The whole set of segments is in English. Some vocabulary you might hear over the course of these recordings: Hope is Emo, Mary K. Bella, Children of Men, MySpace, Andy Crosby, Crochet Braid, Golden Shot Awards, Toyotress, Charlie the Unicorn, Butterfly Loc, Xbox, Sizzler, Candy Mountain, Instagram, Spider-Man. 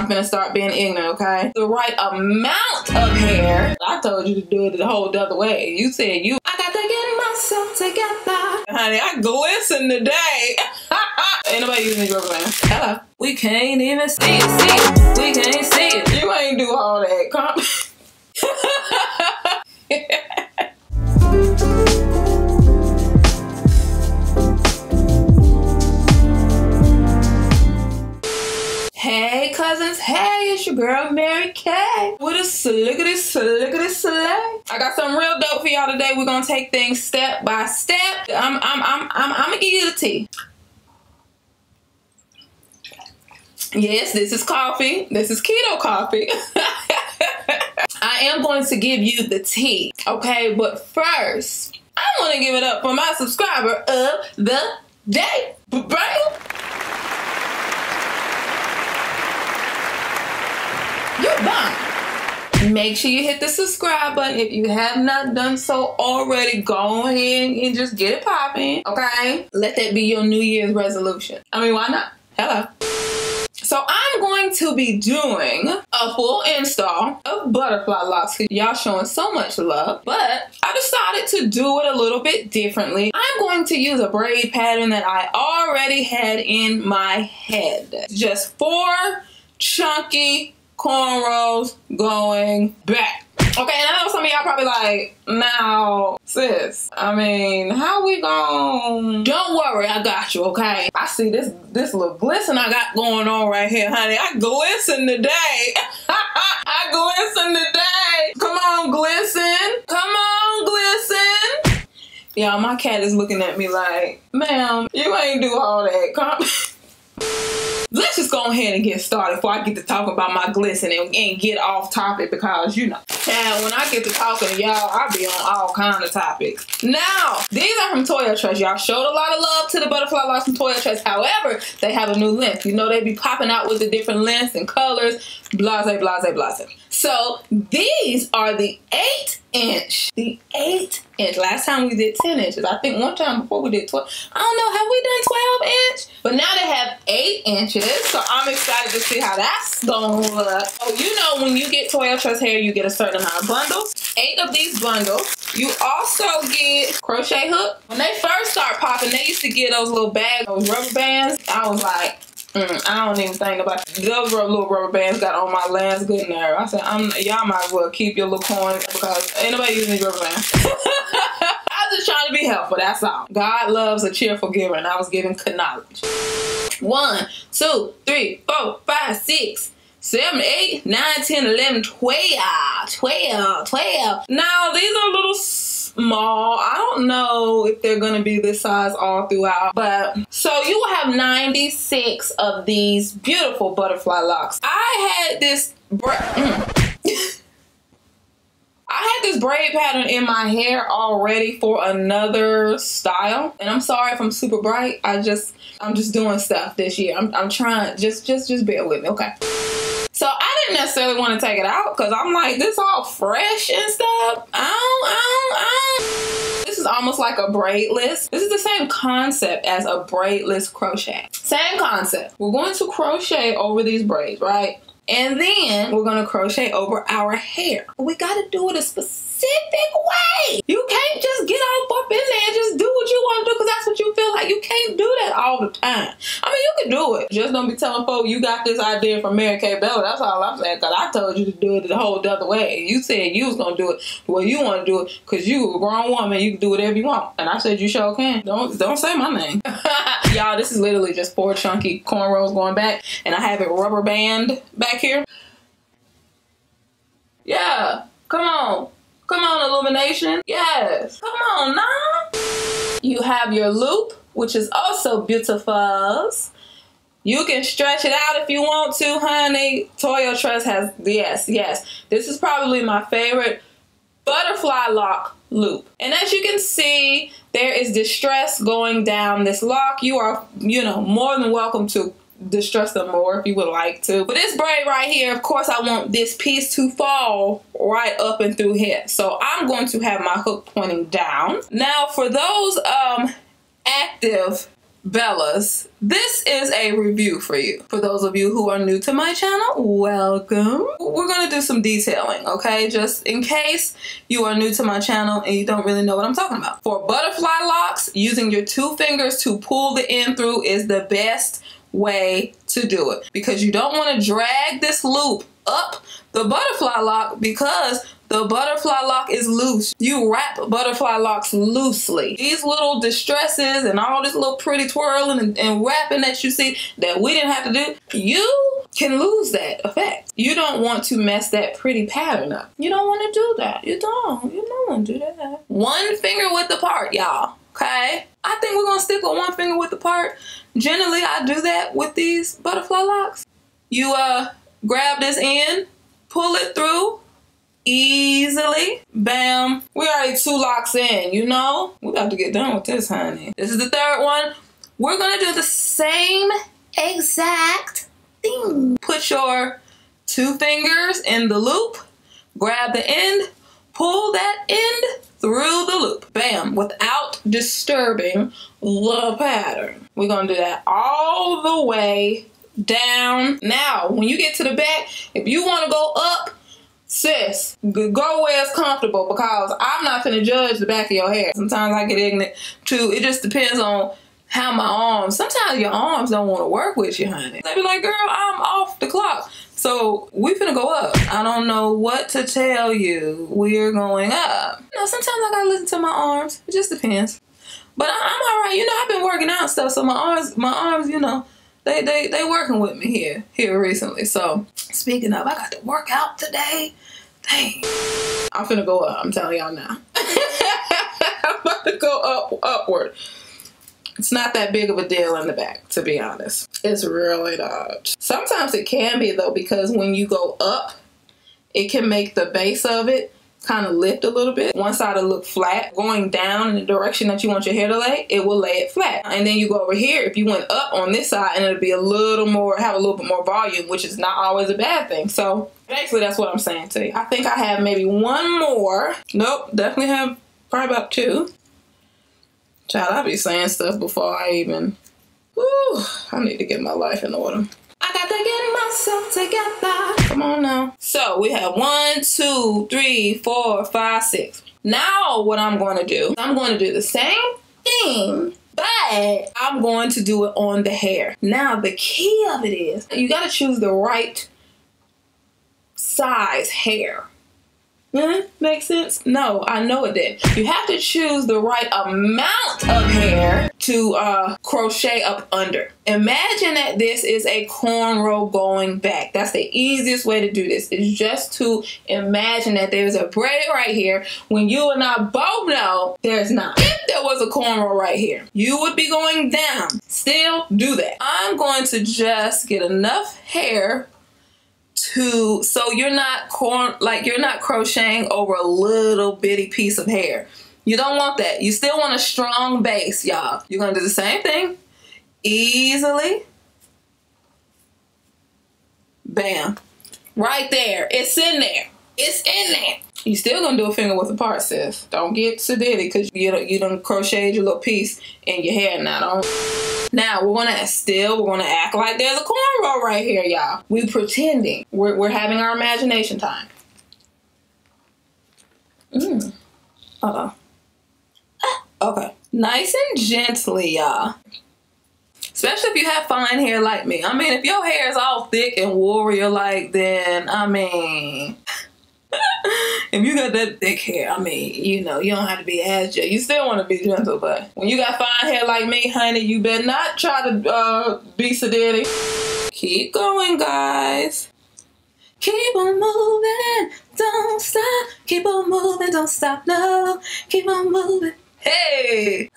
I'm gonna start being ignorant, okay? The right amount of hair. I told you to do it the whole other way. You said you. I got to get myself together. Honey, I glisten today. Ain't nobody using your glass. Hello. We can't even see it, We can't see it. You ain't do all that. Hey cousins, hey, it's your girl Mary K. What a slickety slickety slay. I got something real dope for y'all today. We're gonna take things step by step. I'm gonna give you the tea. Yes, this is coffee. This is keto coffee. I am going to give you the tea, okay? But first, I want to give it up for my subscriber of the day. You're bomb. Make sure you hit the subscribe button if you have not done so already. Go ahead and just get it popping, okay? Let that be your New Year's resolution. I mean, why not? Hello. So I'm going to be doing a full install of butterfly locks. Y'all showing so much love, but I decided to do it a little bit differently. I'm going to use a braid pattern that I already had in my head. Just 4 chunky cornrows going back. Okay, and I know some of y'all probably like, now, sis, I mean, how we gon'? Don't worry, I got you, okay? I see this little glisten I got going on right here, honey. I glisten today. I glisten today. Come on, glisten. Come on, glisten. Y'all, my cat is looking at me like, ma'am, you ain't do all that. Come. Let's just go ahead and get started before I get to talking about my glisten and get off topic, because, you know, and when I get to talking to y'all, I be on all kind of topics. Now, these are from Toyotress. Y'all showed a lot of love to the butterfly locks from Toyotress. However, they have a new length. You know, they be popping out with the different lengths and colors, blase, blase, blase. So these are the 8-inch. The 8-inch. Last time we did 10 inches. I think one time before we did 12. I don't know. Have we done 12-inch? But now they have 8 inches. So I'm excited to see how that's going to look. So you know, when you get Toyotress hair, you get a certain amount of bundles. 8 of these bundles. You also get crochet hook. When they first start popping, they used to get those little bags, those rubber bands. I was like, I don't even think about it. Those little rubber bands got on my last good nerve. I said, y'all might as well keep your little coins, because ain't nobody using these rubber bands. I was just trying to be helpful, that's all. God loves a cheerful giver, and I was giving knowledge. 1, 2, 3, 4, 5, 6, 7, 8, 9, 10, 11, 12. Now, these are little small. I don't know if they're going to be this size all throughout, but so you will have 96 of these beautiful butterfly locks. I had this braid pattern in my hair already for another style, and I'm sorry if I'm super bright. I'm just doing stuff this year. I'm trying. Just bear with me, okay? So I didn't necessarily want to take it out, because I'm like, this all fresh and stuff. I don't. This is almost like a braidless. This is the same concept as a braidless crochet. Same concept. We're going to crochet over these braids, right? And then we're gonna crochet over our hair. We gotta do it a specific way. You can't just get all up in there and just do what you wanna do because that's what you feel like. You can't do that all the time. I mean, you can do it. Just don't be telling folks you got this idea from Mary K. Bella. That's all I'm saying, because I told you to do it the whole other way. You said you was gonna do it the way you wanna do it, because you a grown woman, you can do whatever you want. And I said you sure can. Don't say my name. Y'all, this is literally just 4 chunky cornrows going back, and I have it rubber band back here. Yeah, come on. Come on, illumination. Yes. Come on now. You have your loop, which is also beautiful. You can stretch it out if you want to, honey. Toyotress has, yes. This is probably my favorite butterfly lock loop. And as you can see, there is distress going down this lock. You are, you know, more than welcome to distress them more if you would like to. But this braid right here, of course, I want this piece to fall right up and through here. So I'm going to have my hook pointing down. Now for those active Bellas, this is a review for you. For those of you who are new to my channel, welcome. We're gonna do some detailing, okay? Just in case you are new to my channel and you don't really know what I'm talking about. For butterfly locks, using your two fingers to pull the end through is the best way to do it, because you don't want to drag this loop up the butterfly lock, because the butterfly lock is loose. You wrap butterfly locks loosely. These little distresses and all this little pretty twirling and wrapping that you see that we didn't have to do, you can lose that effect. You don't want to mess that pretty pattern up. You don't want to do that. You don't want to do that. One finger width apart, y'all, okay? I think we're gonna stick with one finger width apart. Generally, I do that with these butterfly locks. You grab this end, pull it through, easily. Bam. We're already two locks in, you know? We got to get done with this, honey. This is the third one. We're gonna do the same exact thing. Put your two fingers in the loop, grab the end, pull that end through the loop. Bam. Without disturbing the pattern. We're gonna do that all the way down. Now, when you get to the back, if you wanna go up, sis, go where it's comfortable, because I'm not gonna judge the back of your hair. Sometimes I get ignorant too. It just depends on how my arms, sometimes your arms don't want to work with you, honey. They be like, girl, I'm off the clock. So we finna go up. I don't know what to tell you. We're going up. You know, sometimes I gotta listen to my arms. It just depends. But I'm all right. You know, I've been working out stuff, so my arms, you know, they working with me here recently. So speaking of, I got to work out today. Dang. I'm finna go up. I'm telling y'all now. I'm about to go upward. It's not that big of a deal in the back, to be honest. It's really not. Sometimes it can be though, because when you go up, it can make the base of it kind of lift a little bit. One side will look flat. Going down in the direction that you want your hair to lay, it will lay it flat. And then you go over here, if you went up on this side, and it'll be a little more, have a little bit more volume, which is not always a bad thing. So basically that's what I'm saying to you. I think I have maybe one more. Nope, definitely have probably about two. Child, I be saying stuff before I even, whew, I need to get my life in order. I got to get myself together. Come on now. So we have 1, 2, 3, 4, 5, 6. Now what I'm going to do the same thing, but I'm going to do it on the hair. Now the key of it is you got to choose the right size hair. Makes sense? No, I know it did. You have to choose the right amount of hair to crochet up under. Imagine that this is a cornrow going back. That's the easiest way to do this, is just to imagine that there's a braid right here, when you and I both know there's not. If there was a cornrow right here, you would be going down. Still do that. I'm going to just get enough hair to, so you're not crocheting over a little bitty piece of hair. You don't want that. You still want a strong base, y'all. You're gonna do the same thing easily. Bam, right there. It's in there. It's in there. You still gonna do a finger width apart, sis. Don't get so dirty because you done crocheted your little piece in your hair now. Now we're gonna act like there's a cornrow right here, y'all. We pretending. We're having our imagination time. Okay. Nice and gently, y'all. Especially if you have fine hair like me. I mean, if your hair is all thick and warrior like, then I mean. If you got that thick hair, I mean, you know, you don't have to be as gentle. You still want to be gentle, but when you got fine hair like me, honey, you better not try to be sedated. Keep going, guys. Keep on moving, don't stop. Keep on moving, don't stop, no. Keep on moving. Hey!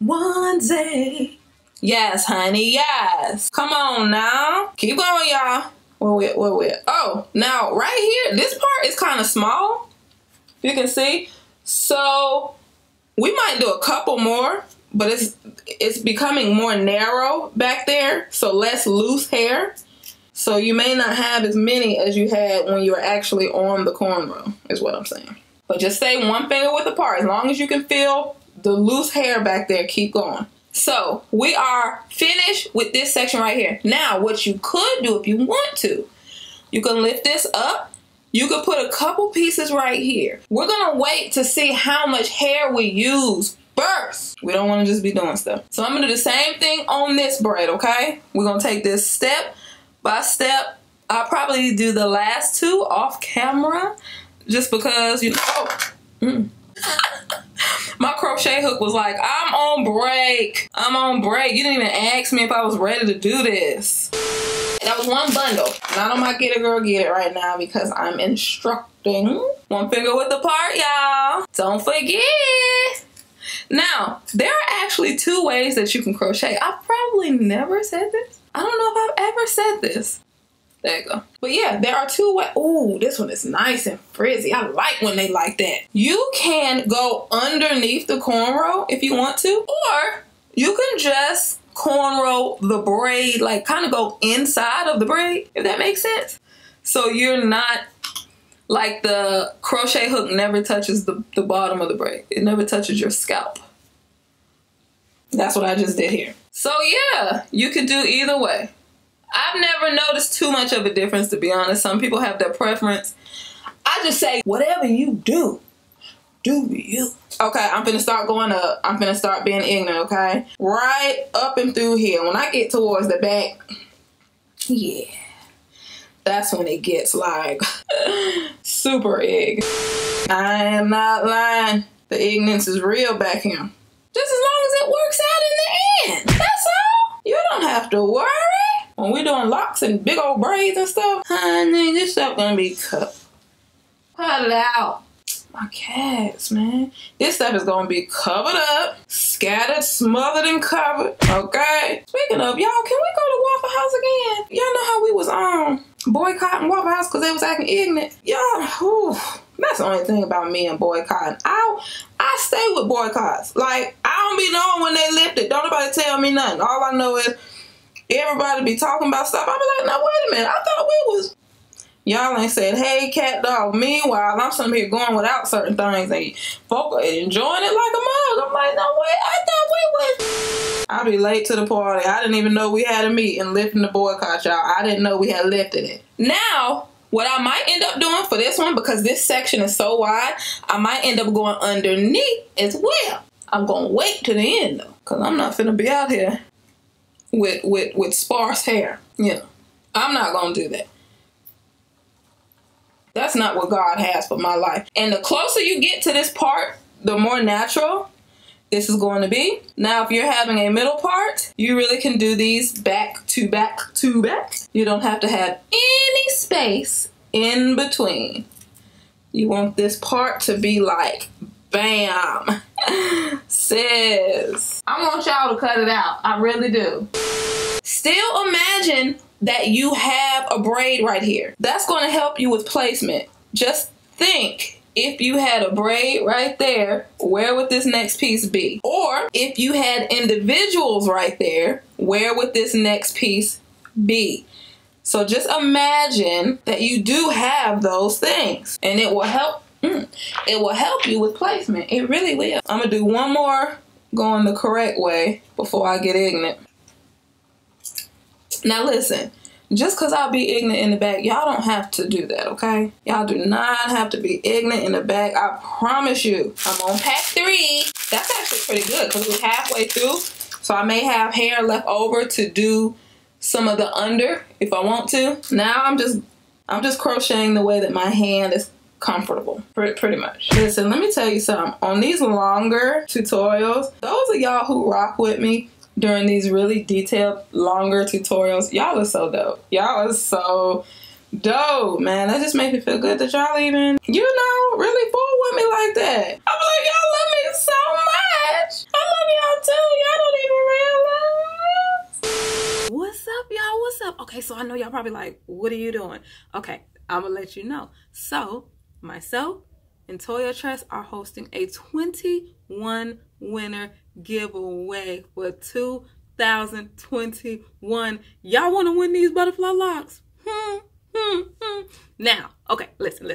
One day. Yes, honey, yes. Come on now. Keep going, y'all. Where we at? Oh, now right here, this part is kind of small. You can see. So we might do a couple more, but it's becoming more narrow back there. So less loose hair. So you may not have as many as you had when you were actually on the cornrow, is what I'm saying. But just stay one finger width apart. As long as you can feel the loose hair back there keep going. So we are finished with this section right here. Now what you could do if you want to, you can lift this up. You could put a couple pieces right here. We're gonna wait to see how much hair we use first. We don't wanna just be doing stuff. So I'm gonna do the same thing on this braid, okay? We're gonna take this step by step. I'll probably do the last two off camera just because, you know, my crochet hook was like, I'm on break. I'm on break. You didn't even ask me if I was ready to do this. That was one bundle. Not on my Get It Girl Get It right now because I'm instructing. One finger with the part, y'all. Don't forget. Now, there are actually two ways that you can crochet. I've probably never said this. I don't know if I've ever said this. There you go. But yeah, there are two ways. Ooh, this one is nice and frizzy. I like when they like that. You can go underneath the cornrow if you want to, or you can just cornrow the braid, like kind of go inside of the braid, if that makes sense. So you're not like the crochet hook never touches the bottom of the braid. It never touches your scalp. That's what I just did here. So yeah, you could do either way. I've never noticed too much of a difference, to be honest. Some people have their preference. I just say, whatever you do, do you. Okay, I'm finna start going up. I'm finna start being ignorant, okay? Right up and through here. When I get towards the back, yeah, that's when it gets like super ig. I am not lying. The ignorance is real back here. Just as long as it works out in the end. That's all. You don't have to worry. When we're doing locks and big old braids and stuff, honey, this stuff gonna be cut. Cut it out. My cats, man. This stuff is gonna be covered up, scattered, smothered, and covered, okay? Speaking of, y'all, can we go to Waffle House again? Y'all know how we was boycotting Waffle House because they was acting ignorant. Y'all, that's the only thing about me and boycotting. I stay with boycotts. Like, I don't be knowing when they lift it. Don't nobody tell me nothing. All I know is everybody be talking about stuff. I be like, now wait a minute, I thought we was... Y'all ain't said, hey, cat dog. Meanwhile, I'm sitting here going without certain things and folk are enjoying it like a mug. I'm like, no way, I thought we was... I be late to the party. I didn't even know we had a meet and lifting the boycott, y'all. I didn't know we had lifted it. Now, what I might end up doing for this one, because this section is so wide, I might end up going underneath as well. I'm gonna wait to the end, though, because I'm not finna be out here with sparse hair. Yeah, I'm not gonna do that. That's not what God has for my life. And the closer you get to this part, the more natural this is going to be. Now, if you're having a middle part, you really can do these back to back to back. You don't have to have any space in between. You want this part to be like, bam, sis. I want y'all to cut it out. I really do. Still imagine that you have a braid right here. That's going to help you with placement. Just think, if you had a braid right there, where would this next piece be? Or if you had individuals right there, where would this next piece be? So just imagine that you do have those things, and it will help. It will help you with placement. It really will. I'm gonna do one more going the correct way before I get ignorant. Now listen, just cause I'll be ignorant in the back, y'all don't have to do that, okay? Y'all do not have to be ignorant in the back. I promise you. I'm on pack 3. That's actually pretty good because we're halfway through. So I may have hair left over to do some of the under if I want to. Now I'm just crocheting the way that my hand is comfortable, pretty much. Listen, let me tell you something. On these longer tutorials, those of y'all who rock with me during these really detailed longer tutorials, y'all are so dope. Y'all are so dope, man. That just makes me feel good that y'all even, you know, really fool with me like that. I'm like, y'all love me so much. I love y'all too. Y'all don't even realize. What's up, y'all? What's up? Okay, so I know y'all probably like, what are you doing? Okay, I'm gonna let you know. So myself and Toyotress are hosting a 21 winner giveaway for 2021. Y'all want to win these butterfly locks? Now, okay, listen.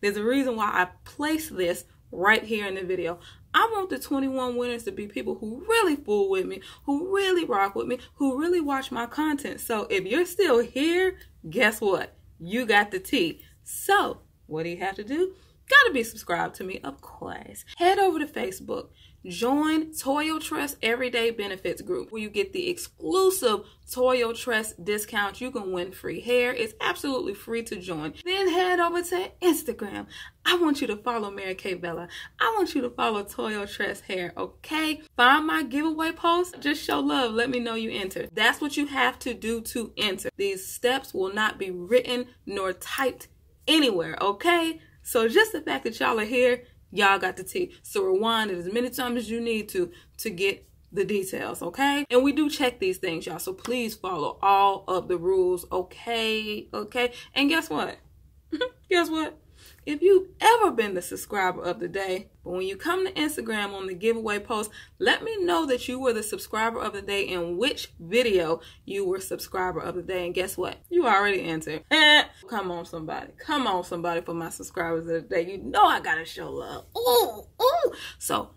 There's a reason why I placed this right here in the video. I want the 21 winners to be people who really fool with me, who really rock with me, who really watch my content. So if you're still here, guess what? You got the tea. So what do you have to do? Gotta be subscribed to me, of course. Head over to Facebook. Join Toyotress Everyday Benefits Group, where you get the exclusive Toyotress discount. You can win free hair. It's absolutely free to join. Then head over to Instagram. I want you to follow Mary K. Bella. I want you to follow Toyotress Hair, okay? Find my giveaway post. Just show love. Let me know you entered. That's what you have to do to enter. These steps will not be written nor typed anywhere, okay? So just the fact that y'all are here, y'all got the tea. So rewind it as many times as you need to get the details, okay? And we do check these things, y'all. So please follow all of the rules, okay? Okay? And guess what? Guess what? If you've ever been the subscriber of the day, but when you come to Instagram on the giveaway post, let me know that you were the subscriber of the day and which video you were subscriber of the day. And guess what? You already entered. Come on, somebody. Come on, somebody, for my subscribers of the day. You know I gotta show love. Ooh, ooh. So,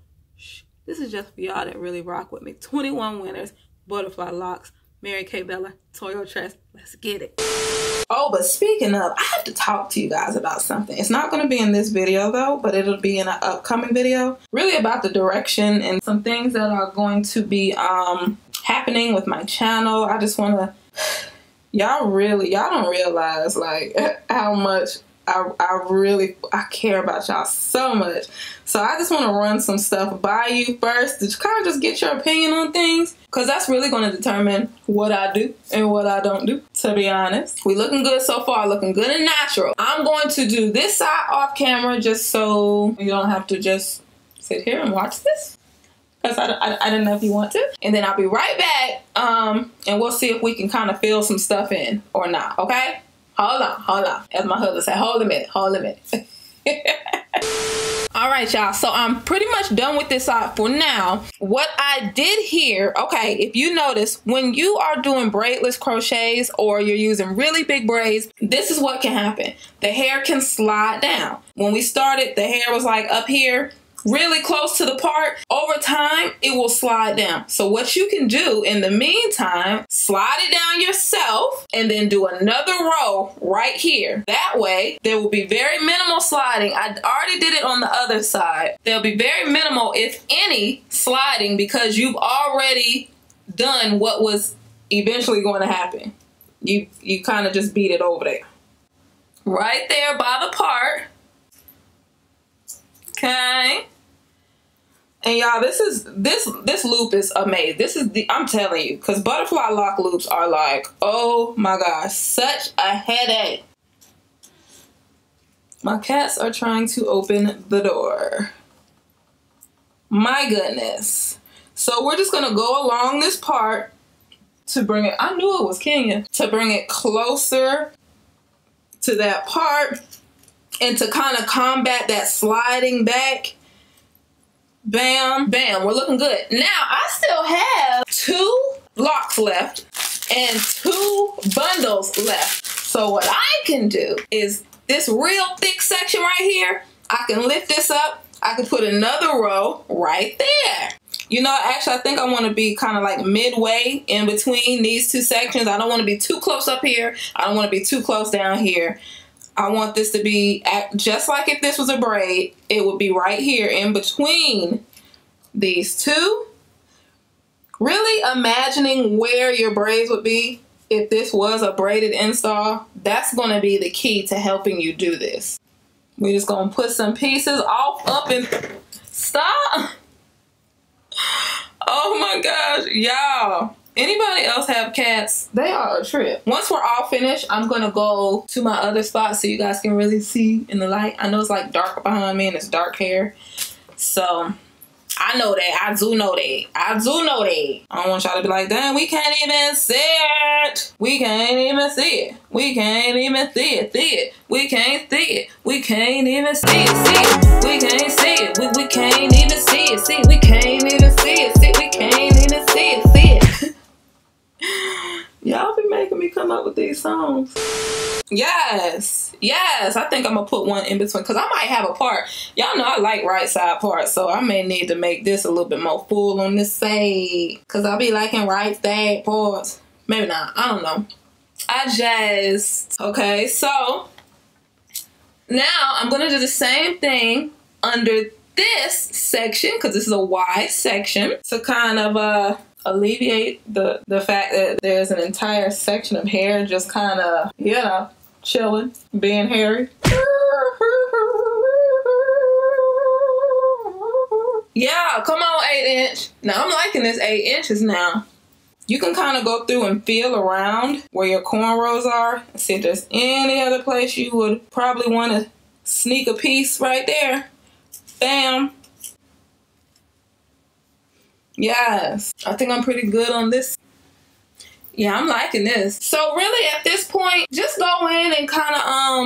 this is just for y'all that really rock with me. 21 winners, butterfly locks, Mary K. Bella, Toyotress. Let's get it. Oh, but speaking of, I have to talk to you guys about something. It's not going to be in this video, though, but it'll be in an upcoming video. Really about the direction and some things that are going to be happening with my channel. I just want to... Y'all don't realize, like, how much I care about y'all so much. So I just want to run some stuff by you first to kind of just get your opinion on things, because that's really going to determine what I do and what I don't do, to be honest. We looking good so far, looking good and natural. I'm going to do this side off camera just so you don't have to just sit here and watch this, because I don't know if you want to. And then I'll be right back and we'll see if we can kind of fill some stuff in or not, okay? Hold on, hold on. As my husband said, hold a minute, hold a minute. All right, y'all. So I'm pretty much done with this side for now. What I did here, okay, if you notice, when you are doing braidless crochets or you're using really big braids, this is what can happen. The hair can slide down. When we started, the hair was like up here, really close to the part. Over time, it will slide down. So what you can do in the meantime, slide it down yourself and then do another row right here. That way, there will be very minimal sliding. I already did it on the other side. There'll be very minimal, if any, sliding, because you've already done what was eventually going to happen. You kind of just beat it over there. Right there by the part. Okay, and y'all, this loop is amazing. This is the, I'm telling you, because butterfly lock loops are like, oh my gosh, such a headache. My cats are trying to open the door. My goodness. So we're just gonna go along this part to bring it, I knew it was Kenya, to bring it closer to that part. And to kind of combat that sliding back, bam, bam, we're looking good. Now, I still have 2 locks left and 2 bundles left. So what I can do is this real thick section right here, I can lift this up. I can put another row right there. You know, actually, I think I want to be kind of like midway in between these 2 sections. I don't want to be too close up here. I don't want to be too close down here. I want this to be, just like if this was a braid, it would be right here in between these 2. Really imagining where your braids would be if this was a braided install, that's going to be the key to helping you do this. We're just going to put some pieces off up and, stop. Oh my gosh, y'all. Anybody else have cats? They are a trip. Once we're all finished, I'm gonna go to my other spot so you guys can really see in the light. I know it's like dark behind me and it's dark hair. So I know that, I do know that. I do know that. I don't want y'all to be like, damn, we can't even see it. We can't even see it. We can't even see it, see it. We can't see it. We can't even see it, see it. We can't see it. We can't even see it, see it. We can't even see it, see it. We can't even see it, see it. Y'all be making me come come up with these songs. Yes, yes, I think I'm gonna put one in between, because I might have a part. Y'all know I like right side parts, so I may need to make this a little bit more full on this side, because I'll be liking right side parts. Maybe not, I don't know. Okay, so now I'm gonna do the same thing under this section, because this is a wide section, to kind of alleviate the fact that there's an entire section of hair just kind of, you know, chilling, being hairy. Yeah, come on, 8 inch. Now I'm liking this 8 inches now. You can kind of go through and feel around where your cornrows are. See if there's any other place you would probably want to sneak a piece right there. Bam. Yes, I think I'm pretty good on this. Yeah, I'm liking this. So really at this point, just go in and kind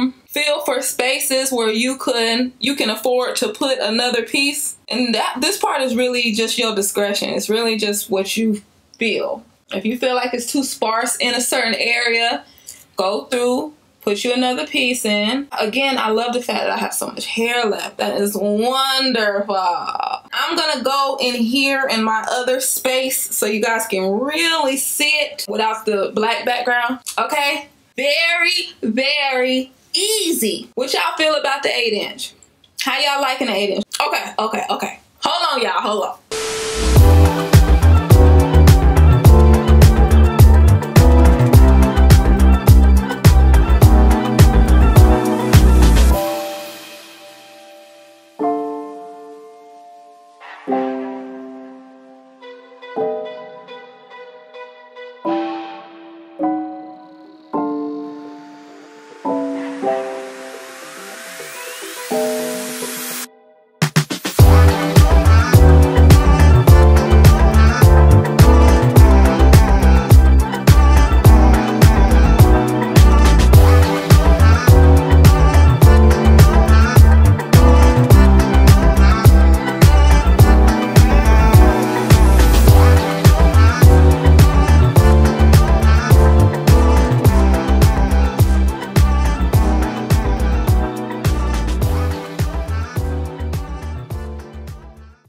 of feel for spaces where you can afford to put another piece. And this part is really just your discretion. It's really just what you feel. If you feel like it's too sparse in a certain area, go through, put you another piece in. Again, I love the fact that I have so much hair left. That is wonderful. I'm gonna go in here in my other space so you guys can really see it without the black background. Okay, very, very easy. What y'all feel about the 8 inch? How y'all liking the 8 inch? Okay, okay, okay. Hold on, y'all, hold on.